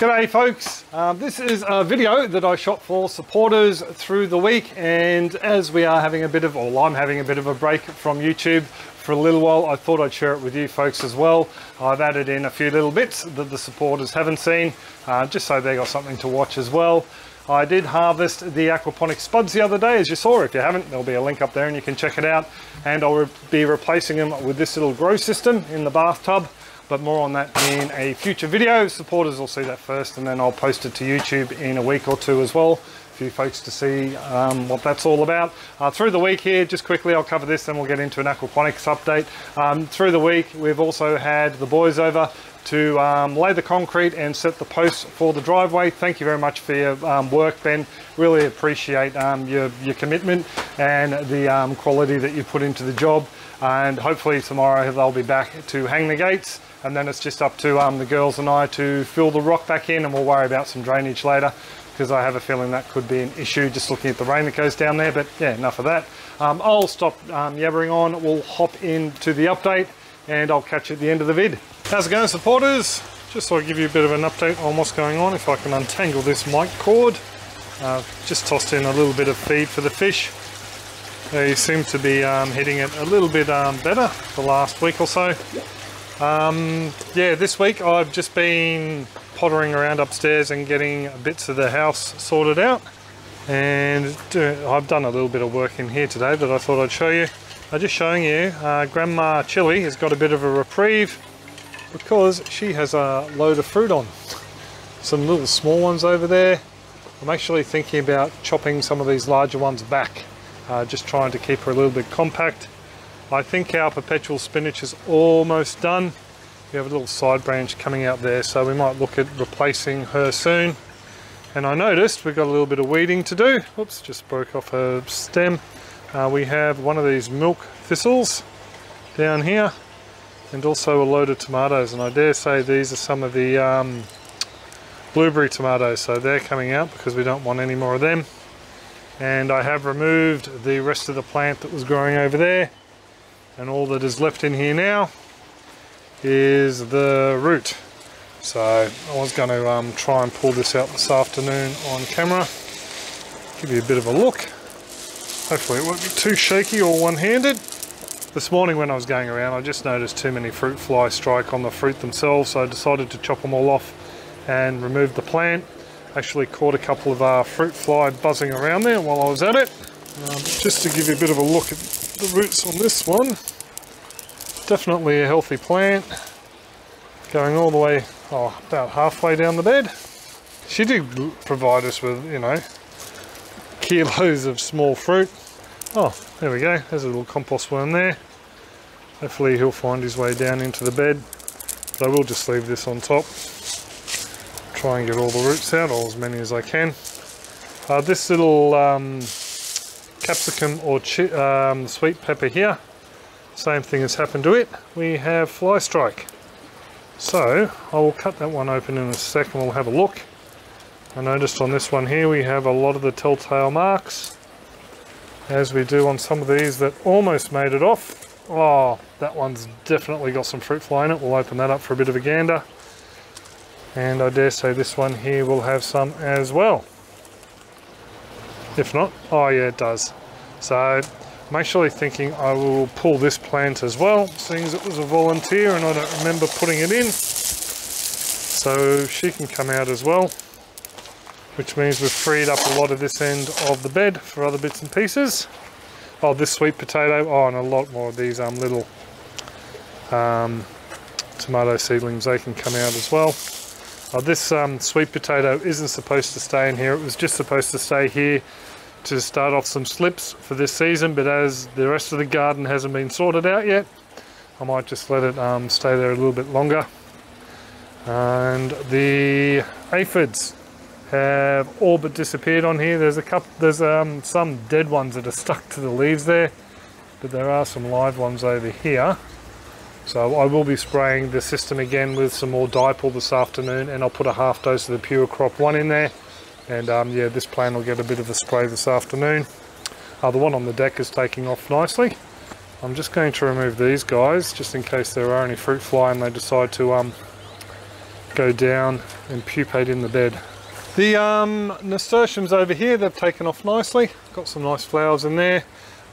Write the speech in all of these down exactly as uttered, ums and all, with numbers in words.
G'day folks, um, this is a video that I shot for supporters through the week, and as we are having a bit of, or I'm having a bit of a break from YouTube for a little while, I thought I'd share it with you folks as well. I've added in a few little bits that the supporters haven't seen, uh, just so they got something to watch as well. I did harvest the aquaponic spuds the other day, as you saw. If you haven't, there'll be a link up there and you can check it out. And I'll re be replacing them with this little grow system in the bathtub. But more on that in a future video. Supporters will see that first, and then I'll post it to YouTube in a week or two as well for you folks to see um, what that's all about. Uh, through the week here, just quickly, I'll cover this, then we'll get into an aquaponics update. Um, through the week, we've also had the boys over to um, lay the concrete and set the posts for the driveway. Thank you very much for your um, work, Ben. Really appreciate um, your, your commitment and the um, quality that you put into the job. And hopefully tomorrow they'll be back to hang the gates, and then it's just up to um, the girls and I to fill the rock back in, and we'll worry about some drainage later, because I have a feeling that could be an issue just looking at the rain that goes down there. But yeah, enough of that. Um, I'll stop um, yabbering on. We'll hop into the update and I'll catch you at the end of the vid. How's it going, supporters? Just so I give you a bit of an update on what's going on. If I can untangle this mic cord. Uh, just tossed in a little bit of feed for the fish. They seem to be um, hitting it a little bit um, better the last week or so. Um, yeah, this week I've just been pottering around upstairs and getting bits of the house sorted out. And I've done a little bit of work in here today that I thought I'd show you. I'm just showing you, uh, Grandma Chili has got a bit of a reprieve because she has a load of fruit on. Some little small ones over there. I'm actually thinking about chopping some of these larger ones back. Uh, just trying to keep her a little bit compact. I think our perpetual spinach is almost done. We have a little side branch coming out there, so we might look at replacing her soon. And I noticed we've got a little bit of weeding to do. Whoops, just broke off her stem. Uh, we have one of these milk thistles down here, and also a load of tomatoes. And I dare say these are some of the um, blueberry tomatoes, so they're coming out because we don't want any more of them. And I have removed the rest of the plant that was growing over there, and all that is left in here now is the root. So I was going to um, try and pull this out this afternoon on camera, give you a bit of a look. Hopefully it won't be too shaky or one-handed. This morning when I was going around, I just noticed too many fruit fly strike on the fruit themselves, so I decided to chop them all off and remove the plant. Actually caught a couple of uh, fruit fly buzzing around there while I was at it. Um, just to give you a bit of a look at the roots on this one. Definitely a healthy plant. Going all the way, oh, about halfway down the bed. She did provide us with, you know, kilos of small fruit. Oh, there we go. There's a little compost worm there. Hopefully he'll find his way down into the bed. But I will just leave this on top. Try and get all the roots out, or as many as I can. Uh, this little um, capsicum or chi um, sweet pepper here, same thing has happened to it. We have fly strike. So I will cut that one open in a second, we'll have a look. I noticed on this one here we have a lot of the telltale marks, as we do on some of these that almost made it off. Oh, that one's definitely got some fruit fly in it. We'll open that up for a bit of a gander. And I dare say this one here will have some as well. If not, oh yeah, it does. So I'm actually thinking I will pull this plant as well, seeing as it was a volunteer and I don't remember putting it in. So she can come out as well, which means we've freed up a lot of this end of the bed for other bits and pieces. Oh, this sweet potato, oh, and a lot more of these um, little um, tomato seedlings, they can come out as well. Uh, this um, sweet potato isn't supposed to stay in here, it was just supposed to stay here to start off some slips for this season, but as the rest of the garden hasn't been sorted out yet, I might just let it um, stay there a little bit longer. And the aphids have all but disappeared on here. There's a couple, there's um, some dead ones that are stuck to the leaves there, but there are some live ones over here. So I will be spraying the system again with some more Dipel this afternoon, and I'll put a half dose of the Pure Crop One in there. And um, yeah, this plant will get a bit of a spray this afternoon. Uh, the one on the deck is taking off nicely. I'm just going to remove these guys, just in case there are any fruit fly and they decide to um, go down and pupate in the bed. The um, nasturtiums over here, they've taken off nicely. Got some nice flowers in there,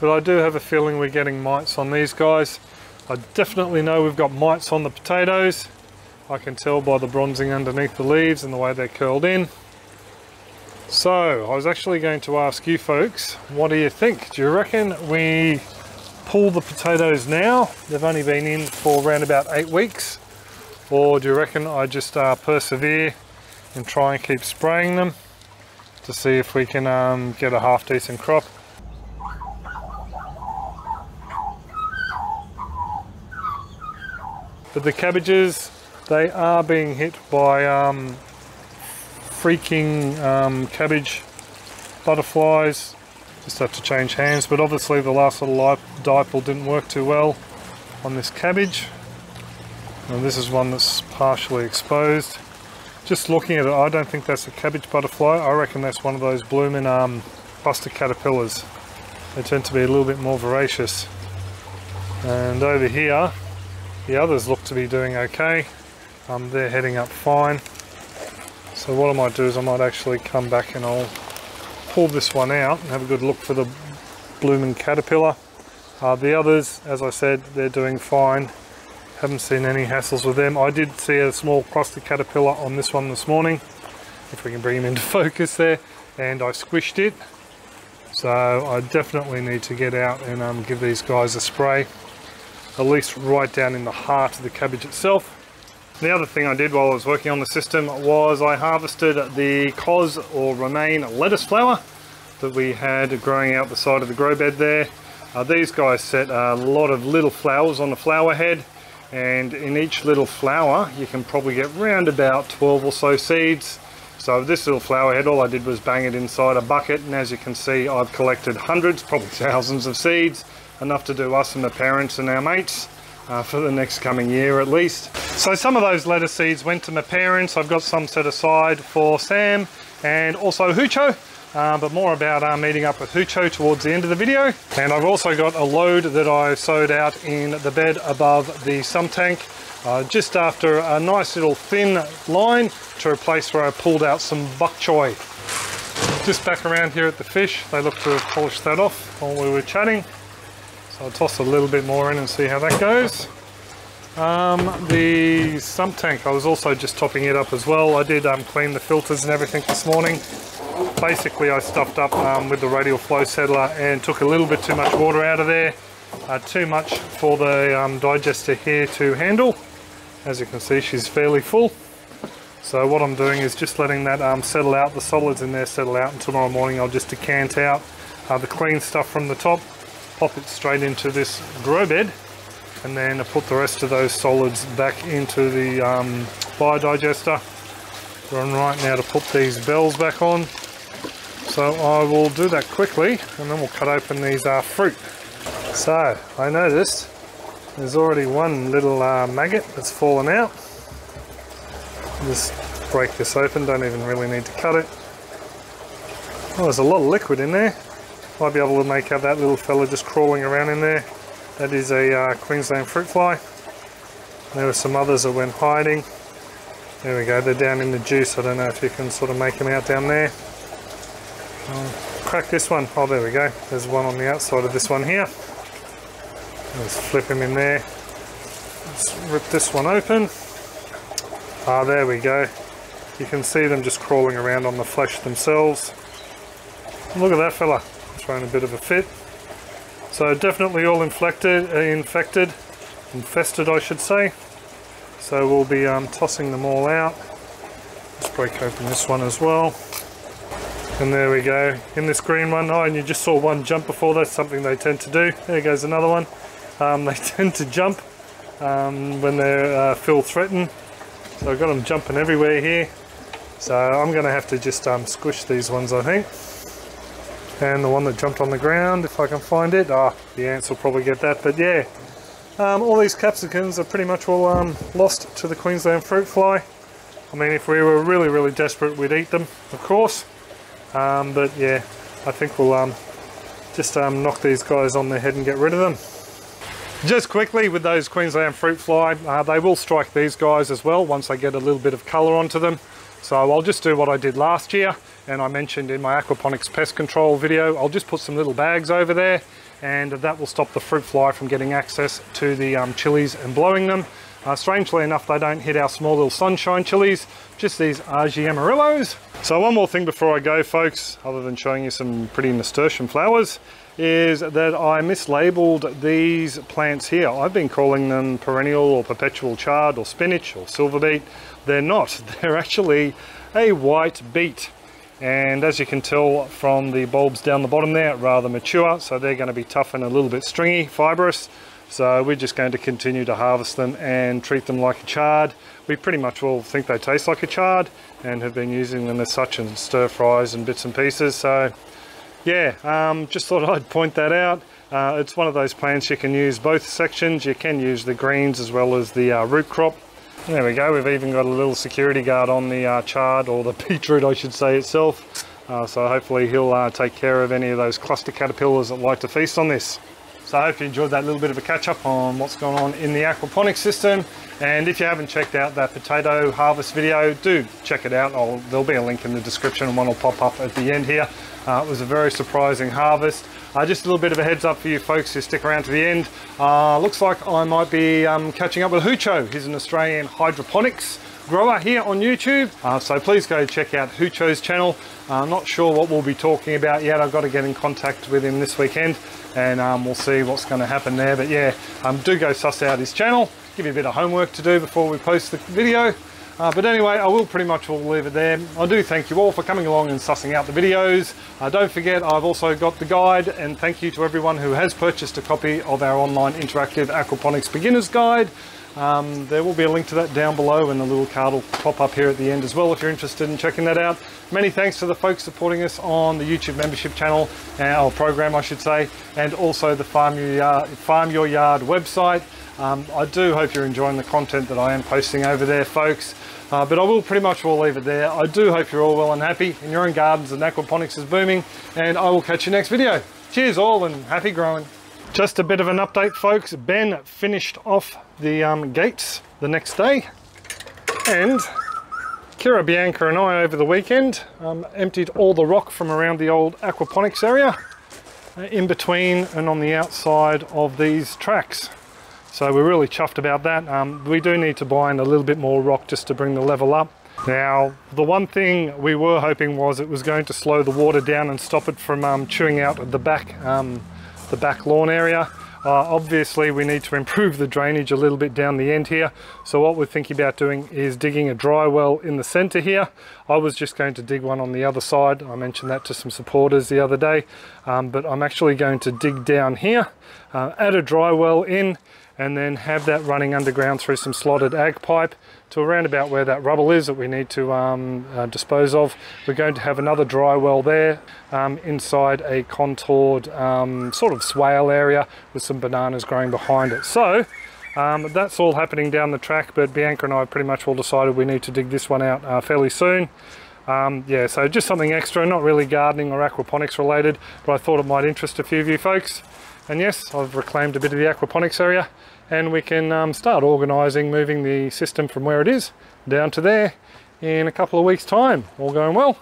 but I do have a feeling we're getting mites on these guys. I definitely know we've got mites on the potatoes. I can tell by the bronzing underneath the leaves and the way they're curled in. So I was actually going to ask you folks, what do you think? Do you reckon we pull the potatoes now? They've only been in for around about eight weeks. Or do you reckon I just uh, persevere and try and keep spraying them to see if we can um, get a half decent crop? But the cabbages, they are being hit by um, freaking um, cabbage butterflies. Just have to change hands, but obviously the last little dipel didn't work too well on this cabbage. And this is one that's partially exposed. Just looking at it, I don't think that's a cabbage butterfly. I reckon that's one of those blooming um, buster caterpillars. They tend to be a little bit more voracious. And over here, the others look to be doing okay. Um, they're heading up fine. So what I might do is I might actually come back and I'll pull this one out and have a good look for the blooming caterpillar. Uh, the others, as I said, they're doing fine. Haven't seen any hassles with them. I did see a small cluster caterpillar on this one this morning, if we can bring him into focus there, and I squished it. So I definitely need to get out and um, give these guys a spray, at least right down in the heart of the cabbage itself. The other thing I did while I was working on the system was I harvested the cos or romaine lettuce flower that we had growing out the side of the grow bed there. Uh, these guys set a lot of little flowers on the flower head, and in each little flower you can probably get round about twelve or so seeds. So this little flower head, all I did was bang it inside a bucket, and as you can see I've collected hundreds, probably thousands of seeds, enough to do us and the parents and our mates uh, for the next coming year at least. So some of those lettuce seeds went to my parents. I've got some set aside for Sam and also Hoocho. Uh, but more about uh, meeting up with Hoocho towards the end of the video. And I've also got a load that I sowed out in the bed above the sump tank, uh, just after a nice little thin line to a place where I pulled out some bok choy. Just back around here at the fish, they look to have polished that off while we were chatting. So I'll toss a little bit more in and see how that goes. Um, the sump tank, I was also just topping it up as well. I did um, clean the filters and everything this morning. Basically I stuffed up um, with the radial flow settler and took a little bit too much water out of there, uh, too much for the um, digester here to handle. As you can see, she's fairly full. So what I'm doing is just letting that um, settle out, the solids in there settle out, and tomorrow morning I'll just decant out uh, the clean stuff from the top, pop it straight into this grow bed, and then I put the rest of those solids back into the um, biodigester. We're on right now to put these bells back on. So I will do that quickly, and then we'll cut open these uh, fruit. So I noticed there's already one little uh, maggot that's fallen out. Just break this open, don't even really need to cut it. Oh, there's a lot of liquid in there. Might be able to make out that little fella just crawling around in there. That is a uh, Queensland fruit fly. There were some others that went hiding. There we go, they're down in the juice. I don't know if you can sort of make them out down there. I'll crack this one. Oh, there we go. There's one on the outside of this one here. Let's flip him in there. Let's rip this one open. Ah, there we go. You can see them just crawling around on the flesh themselves. Look at that fella. Throwing a bit of a fit. So definitely all inflected, infected, infested I should say. So we'll be um, tossing them all out. Let's break open this one as well. And there we go, in this green one. Oh, and you just saw one jump before. That's something they tend to do. There goes another one. Um, they tend to jump um, when they uh, feel threatened. So I've got them jumping everywhere here. So I'm gonna have to just um, squish these ones, I think. And the one that jumped on the ground, if I can find it. Ah, oh, the ants will probably get that, but yeah. Um, all these capsicums are pretty much all um, lost to the Queensland fruit fly. I mean, if we were really, really desperate, we'd eat them, of course. Um, but yeah, I think we'll um, just um, knock these guys on the head and get rid of them. Just quickly with those Queensland fruit fly, uh, they will strike these guys as well once they get a little bit of colour onto them. So I'll just do what I did last year, and I mentioned in my aquaponics pest control video, I'll just put some little bags over there, and that will stop the fruit fly from getting access to the um, chilies and blowing them. Uh, strangely enough, they don't hit our small little sunshine chilies, just these R G Amarillos. So one more thing before I go, folks, other than showing you some pretty nasturtium flowers, is that I mislabeled these plants here. I've been calling them perennial or perpetual chard or spinach or silver beet. They're not. They're actually a white beet. And as you can tell from the bulbs down the bottom there, rather mature, so they're going to be tough and a little bit stringy, fibrous. So we're just going to continue to harvest them and treat them like a chard. We pretty much all think they taste like a chard and have been using them as such in stir fries and bits and pieces. So yeah, um, just thought I'd point that out. Uh, it's one of those plants you can use both sections. You can use the greens as well as the uh, root crop. There we go, we've even got a little security guard on the uh, chard, or the beetroot I should say itself. Uh, so hopefully he'll uh, take care of any of those cluster caterpillars that like to feast on this. So I hope you enjoyed that little bit of a catch up on what's going on in the aquaponics system. And if you haven't checked out that potato harvest video, do check it out. I'll, there'll be a link in the description and one will pop up at the end here. Uh, it was a very surprising harvest. Uh, just a little bit of a heads up for you folks who stick around to the end. Uh, looks like I might be um, catching up with Hoocho. He's an Australian hydroponics grower here on YouTube. Uh, so please go check out Hoocho's channel. I'm uh, not sure what we'll be talking about yet. I've got to get in contact with him this weekend and um, we'll see what's going to happen there. But yeah, um, do go suss out his channel. Give you a bit of homework to do before we post the video. Uh, but anyway, I will pretty much all leave it there. I do thank you all for coming along and sussing out the videos. Uh, don't forget, I've also got the guide, and thank you to everyone who has purchased a copy of our online interactive aquaponics beginner's guide. Um, there will be a link to that down below, and the little card will pop up here at the end as well if you're interested in checking that out. Many thanks to the folks supporting us on the YouTube membership channel, or program I should say, and also the Farm Your Yard, Farm Your Yard website. Um, I do hope you're enjoying the content that I am posting over there, folks. Uh, but I will pretty much all leave it there. I do hope you're all well and happy in your own gardens and aquaponics is booming, and I will catch you next video. Cheers all and happy growing. Just a bit of an update, folks. Ben finished off the um, gates the next day, and Kira, Bianca and I over the weekend um, emptied all the rock from around the old aquaponics area uh, in between and on the outside of these tracks. So we're really chuffed about that. Um, we do need to buy in a little bit more rock just to bring the level up. Now, the one thing we were hoping was it was going to slow the water down and stop it from um, chewing out the back, um, the back lawn area. Uh, obviously, we need to improve the drainage a little bit down the end here. So what we're thinking about doing is digging a dry well in the center here. I was just going to dig one on the other side. I mentioned that to some supporters the other day, um, but I'm actually going to dig down here, uh, add a dry well in, and then have that running underground through some slotted ag pipe to around about where that rubble is that we need to um, uh, dispose of. We're going to have another dry well there um, inside a contoured um, sort of swale area with some bananas growing behind it. So um, that's all happening down the track, but Bianca and I pretty much all decided we need to dig this one out uh, fairly soon. Um, yeah, so just something extra, not really gardening or aquaponics related, but I thought it might interest a few of you folks. And yes, I've reclaimed a bit of the aquaponics area, and we can um, start organising, moving the system from where it is down to there in a couple of weeks' time. All going well.